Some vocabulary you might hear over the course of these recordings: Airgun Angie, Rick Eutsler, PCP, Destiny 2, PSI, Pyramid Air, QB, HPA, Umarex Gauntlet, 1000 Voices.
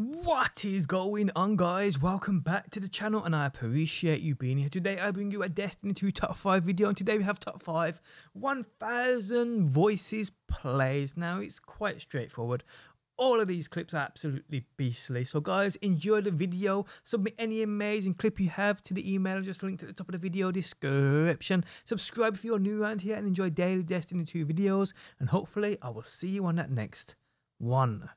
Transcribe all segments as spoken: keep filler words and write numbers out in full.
What is going on, guys? Welcome back to the channel, and I appreciate you being here. Today I bring you a Destiny two top five video, and today we have top five one thousand Voices plays. Now, it's quite straightforward. All of these clips are absolutely beastly. So guys, enjoy the video. Submit any amazing clip you have to the email just linked at the top of the video description. Subscribe if you're new around here and enjoy daily Destiny two videos. And hopefully I will see you on that next one.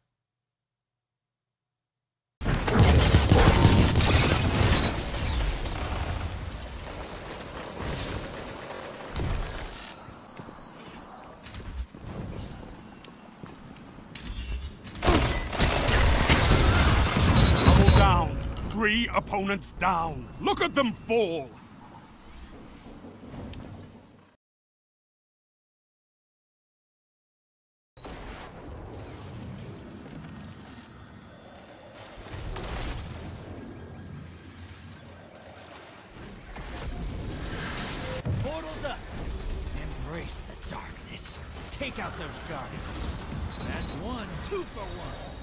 Three opponents down. Look at them fall. Portals up. Embrace the darkness. Take out those guardians. That's one, two for one.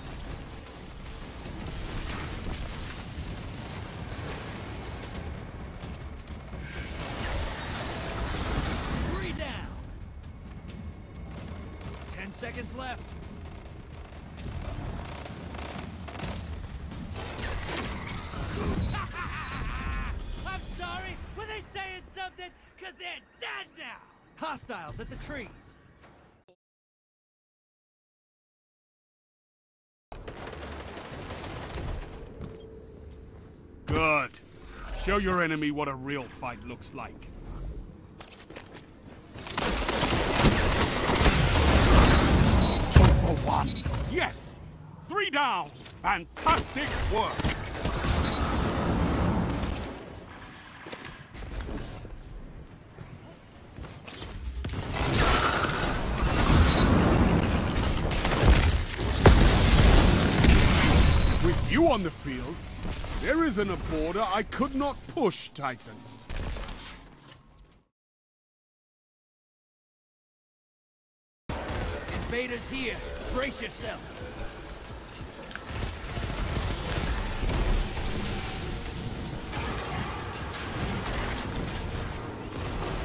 Seconds left. I'm sorry, were they saying something? Because they're dead now! Hostiles at the trees. Good. Show your enemy what a real fight looks like. One. Yes! Three down! Fantastic work! With you on the field, there isn't a border I could not push, Titan. Invaders here! Brace yourself!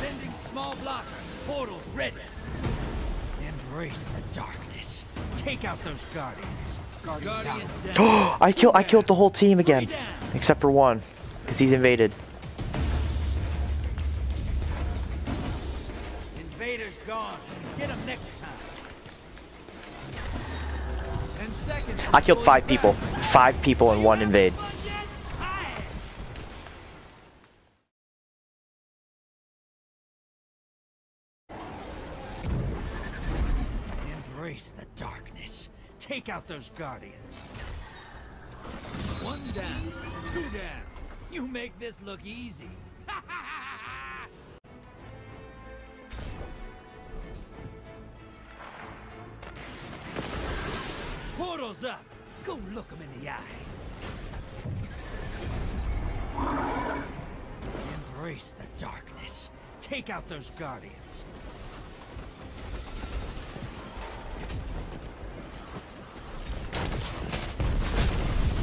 Sending small blocker! Portals ready! Embrace the darkness! Take out those guardians! Guardian down! down. I, kill, I killed the whole team again! Except for one, because he's invaded. Invaders gone! Get him next time! I killed five people. Five people and one invade. Embrace the darkness. Take out those guardians. One down, two down. You make this look easy. Portals up! Go look them in the eyes! Embrace the darkness. Take out those guardians.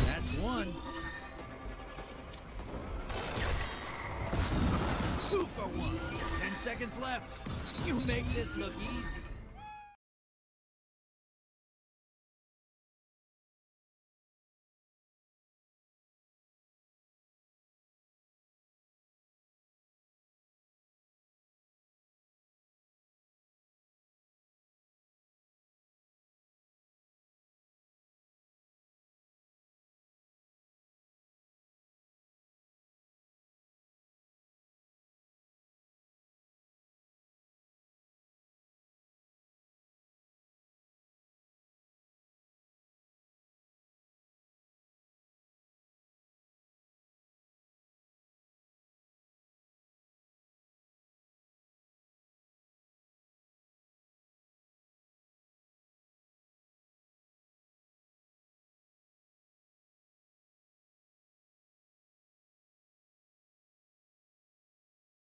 That's one. Two for one. Ten seconds left. You make this look easy.